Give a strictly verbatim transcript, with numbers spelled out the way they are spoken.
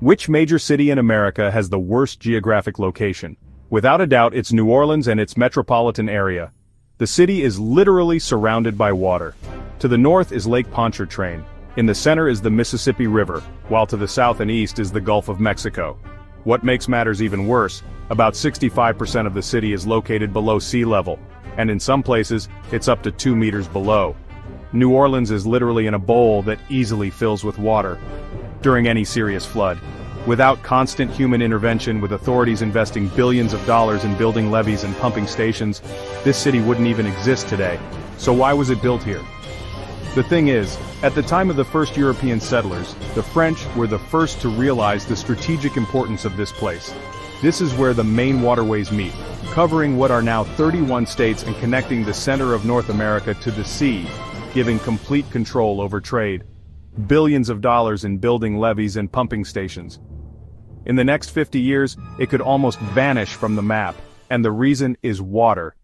Which major city in America has the worst geographic location? Without a doubt, it's New Orleans and its metropolitan area. The city is literally surrounded by water. To the north is Lake Pontchartrain. In the center is the Mississippi River, while to the south and east is the Gulf of Mexico. What makes matters even worse, about sixty-five percent of the city is located below sea level, and in some places, it's up to two meters below. New Orleans is literally in a bowl that easily fills with water during any serious flood. Without constant human intervention, with authorities investing billions of dollars in building levees and pumping stations, this city wouldn't even exist today. So why was it built here? The thing is, at the time of the first European settlers, the French were the first to realize the strategic importance of this place. This is where the main waterways meet, covering what are now thirty-one states and connecting the center of North America to the sea, giving complete control over trade. Billions of dollars in building levees and pumping stations. In the next fifty years, it could almost vanish from the map, and the reason is water.